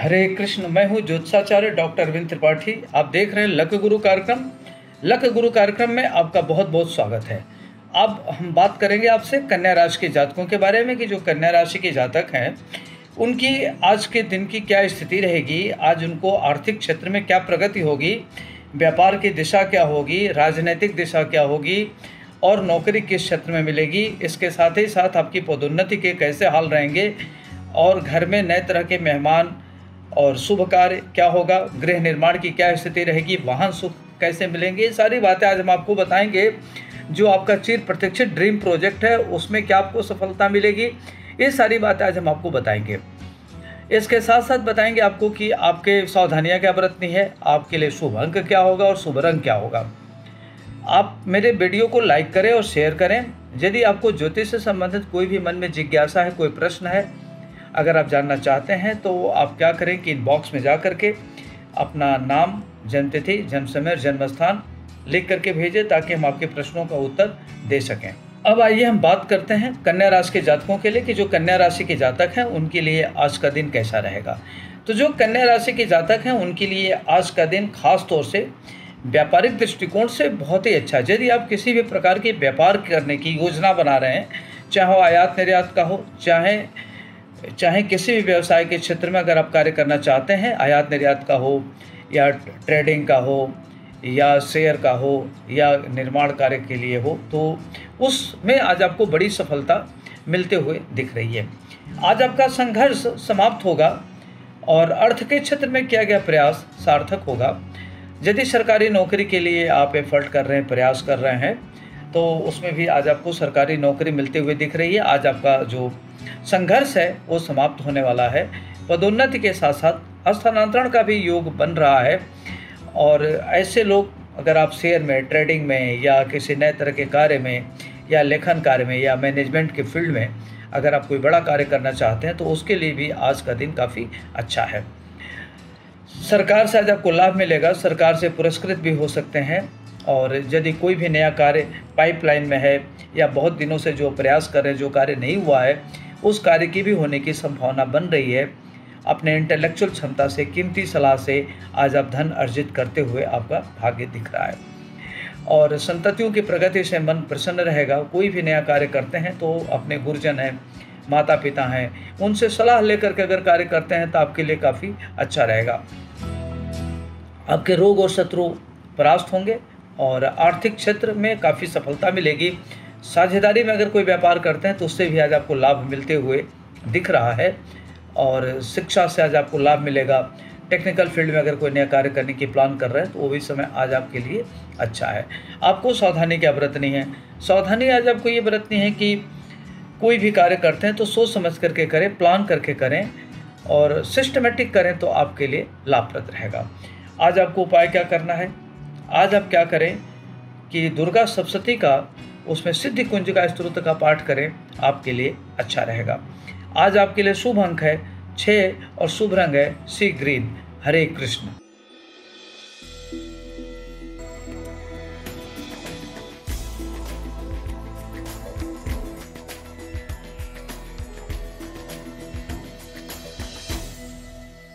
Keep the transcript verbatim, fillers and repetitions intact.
हरे कृष्ण। मैं हूं ज्योतिषाचार्य डॉक्टर अरविंद त्रिपाठी। आप देख रहे हैं लक्ष्मी गुरु कार्यक्रम। लक्ष्मी गुरु कार्यक्रम में आपका बहुत बहुत स्वागत है। अब हम बात करेंगे आपसे कन्या राशि के जातकों के बारे में कि जो कन्या राशि के जातक हैं उनकी आज के दिन की क्या स्थिति रहेगी, आज उनको आर्थिक क्षेत्र में क्या प्रगति होगी, व्यापार की दिशा क्या होगी, राजनीतिक दिशा क्या होगी और नौकरी किस क्षेत्र में मिलेगी। इसके साथ ही साथ आपकी पदोन्नति के कैसे हाल रहेंगे और घर में नए तरह के मेहमान और शुभ कार्य क्या होगा, गृह निर्माण की क्या स्थिति रहेगी, वाहन सुख कैसे मिलेंगे, ये सारी बातें आज हम आपको बताएंगे। जो आपका चिर प्रतीक्षित ड्रीम प्रोजेक्ट है उसमें क्या आपको सफलता मिलेगी, ये सारी बातें आज हम आपको बताएंगे। इसके साथ साथ बताएंगे आपको कि आपके सावधानियां क्या बरतनी है, आपके लिए शुभ अंक क्या होगा और शुभ रंग क्या होगा। आप मेरे वीडियो को लाइक करें और शेयर करें। यदि आपको ज्योतिष से संबंधित कोई भी मन में जिज्ञासा है, कोई प्रश्न है, अगर आप जानना चाहते हैं तो आप क्या करें कि इनबॉक्स में जा कर के अपना नाम, जन्मतिथि, जन्म समय, जन्म स्थान लिख करके भेजें ताकि हम आपके प्रश्नों का उत्तर दे सकें। अब आइए हम बात करते हैं कन्या राशि के जातकों के लिए कि जो कन्या राशि के जातक हैं उनके लिए आज का दिन कैसा रहेगा। तो जो कन्या राशि के जातक हैं उनके लिए आज का दिन खास तौर से व्यापारिक दृष्टिकोण से बहुत ही अच्छा। यदि आप किसी भी प्रकार के व्यापार करने की योजना बना रहे हैं, चाहे वो आयात निर्यात का हो, चाहे चाहे किसी भी व्यवसाय के क्षेत्र में अगर आप कार्य करना चाहते हैं, आयात निर्यात का हो या ट्रेडिंग का हो या शेयर का हो या निर्माण कार्य के लिए हो, तो उसमें आज आपको बड़ी सफलता मिलते हुए दिख रही है। आज आपका संघर्ष समाप्त होगा और अर्थ के क्षेत्र में किया गया प्रयास सार्थक होगा। यदि सरकारी नौकरी के लिए आप एफर्ट कर रहे हैं, प्रयास कर रहे हैं, तो उसमें भी आज आपको सरकारी नौकरी मिलते हुए दिख रही है। आज आपका जो संघर्ष है वो समाप्त होने वाला है। पदोन्नति के साथ साथ स्थानांतरण का भी योग बन रहा है और ऐसे लोग अगर आप शेयर में, ट्रेडिंग में या किसी नए तरह के कार्य में या लेखन कार्य में या मैनेजमेंट के फील्ड में अगर आप कोई बड़ा कार्य करना चाहते हैं तो उसके लिए भी आज का दिन काफ़ी अच्छा है। सरकार से आज आपको लाभ मिलेगा, सरकार से पुरस्कृत भी हो सकते हैं। और यदि कोई भी नया कार्य पाइपलाइन में है या बहुत दिनों से जो प्रयास कर रहे हैं, जो कार्य नहीं हुआ है, उस कार्य की भी होने की संभावना बन रही है। अपने इंटेलेक्चुअल क्षमता से, कीमती सलाह से आज आप धन अर्जित करते हुए आपका भाग्य दिख रहा है। और संततियों की प्रगति से मन प्रसन्न रहेगा। कोई भी नया कार्य करते हैं तो अपने गुरुजन हैं, माता पिता हैं, उनसे सलाह लेकर के अगर कार्य करते हैं तो आपके लिए काफ़ी अच्छा रहेगा। आपके रोग और शत्रु परास्त होंगे और आर्थिक क्षेत्र में काफ़ी सफलता मिलेगी। साझेदारी में अगर कोई व्यापार करते हैं तो उससे भी आज आपको लाभ मिलते हुए दिख रहा है। और शिक्षा से आज आपको लाभ मिलेगा। टेक्निकल फील्ड में अगर कोई नया कार्य करने की प्लान कर रहे हैं तो वो भी समय आज आपके लिए अच्छा है। आपको सावधानी क्या बरतनी है? सावधानी आज आपको ये बरतनी है कि कोई भी कार्य करते हैं तो सोच समझ करके करें, प्लान करके करें और सिस्टमेटिक करें तो आपके लिए लाभप्रद रहेगा। आज आपको उपाय क्या करना है? आज आप क्या करें कि दुर्गा सप्तशती का, उसमें सिद्धि कुंज का स्त्रोत्र का पाठ करें, आपके लिए अच्छा रहेगा। आज आपके लिए शुभ अंक है छः और शुभ रंग है सी ग्रीन। हरे कृष्ण।